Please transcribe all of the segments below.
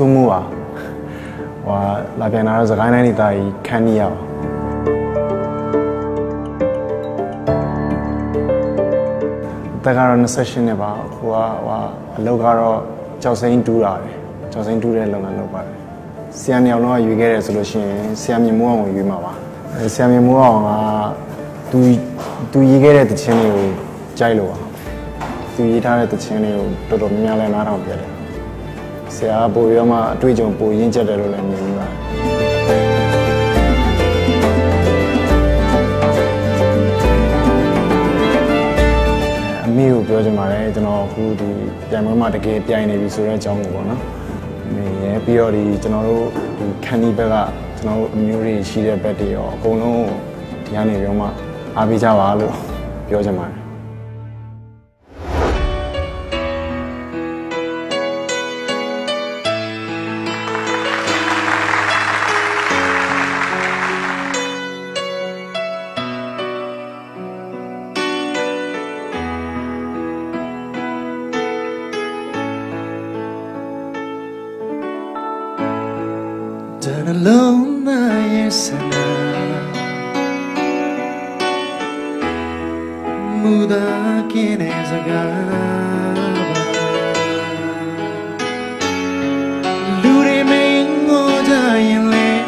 semua. Wah, lagian harus karena ini dari Kenya. Tekanan sesinya bah, wah, logaro jauhin dua deh, jauhin dua deh logan logan. Siapa yang nak juga resolusi, siapa yang mau juga mawa, siapa yang mau ah, tu juga itu cina itu jahil wah, tu ida itu cina itu terus mialan arah biar. Saya boleh ama tujuh jam boleh jadi dalam ni lah. Miu boleh cuma ni, jenama aku di zaman masa ketiak ini bisuran jamu kan? Ni biar di jenama di kini bela jenama miuri sihir beti, kau no dia ni biar mah abis jawa lu biar cuma. Done alone, yes and I. Muda quien es agaba. Lure mengo jayenle,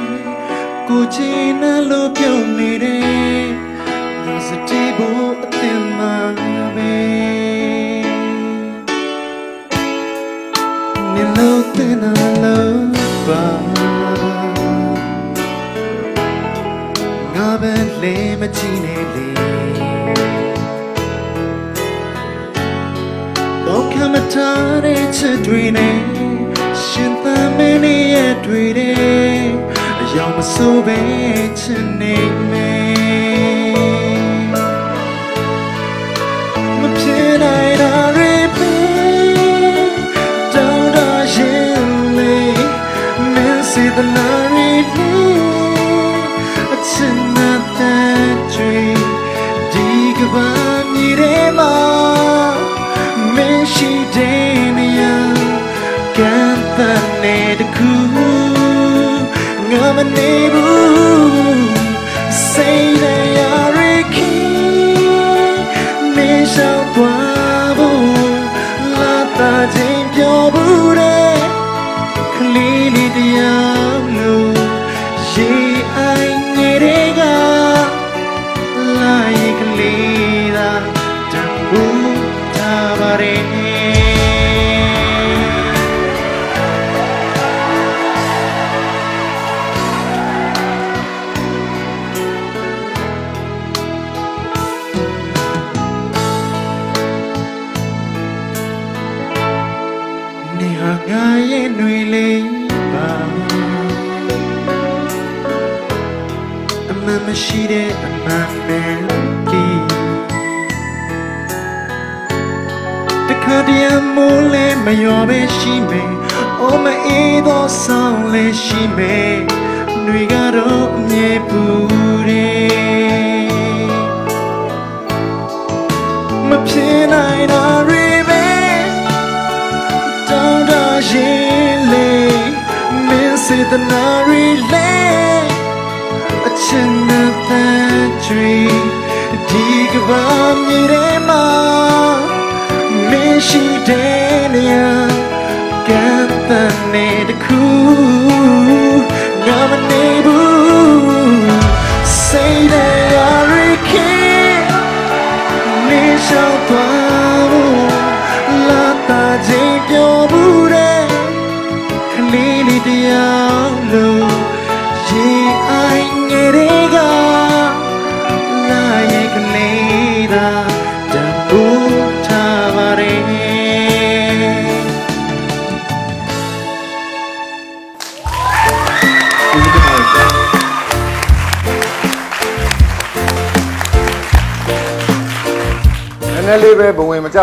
kuchina lo pionire. Nasatibo atilmabe. Nilo tena loba. Le macine le O kamatare chedwine shinta mene edwire ayoma sobe cheneme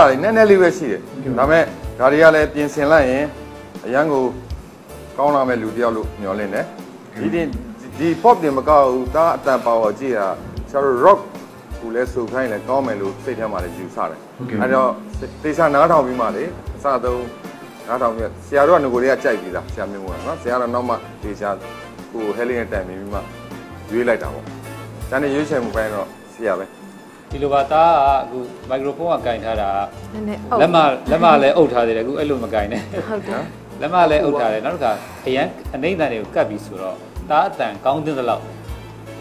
Nelayan sih, nama karya le pensil lain, yang aku kau nama Ludialu nyolin eh. Ini di pop ni macam tak ada bawa dia, kalau rock kulit sukai le kau melu setiap hari jual sah. Ada tiada nak tahu bima le, sah tu 9000 Saya doang nunggu dia cai kita, saya memang. Saya orang nama di sana, ku healing time memang jualai tahu. Jadi jual saya mungkin orang siapa? Ilubata aku mikrofon agak ini ada. Lama le out ada le, aku elu makai ne. Lama le out ada, nak tak? Yang ini dah ni uka bisu lor. Tak ada counting dalam.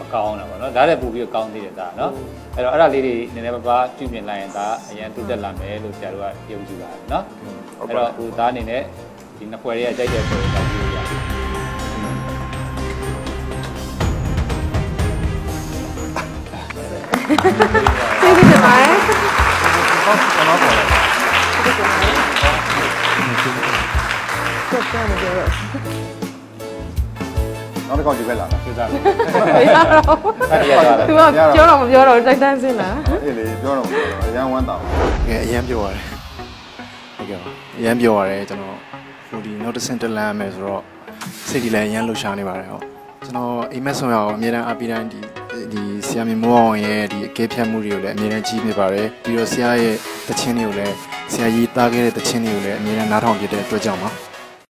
Kawan apa, no, dah ada buku yang kawan dia dah, no. Kalau ada liri nenek bapa cuci lain dah, yang tu dalam eh lu cakap dia juga, no. Kalau udah nenek di nak buat dia jadi apa dia juga. Jadi apa? Siapa yang dia? Orang kau juga lah, kita. Tuah, jorong, tak dah sih lah. Ini jorong, yang wanita. Yang jual, yang jual eh, jono. Di North Central lah, mesro. Sedih lah, yang lusa ni barang. Jono, ini semua, mereka apiran di siapa muang ye, di kepiah muri oleh mereka cip ni barang. Di Rusia ye, tercini oleh, siapa kita kira tercini oleh mereka narang kita tu jama.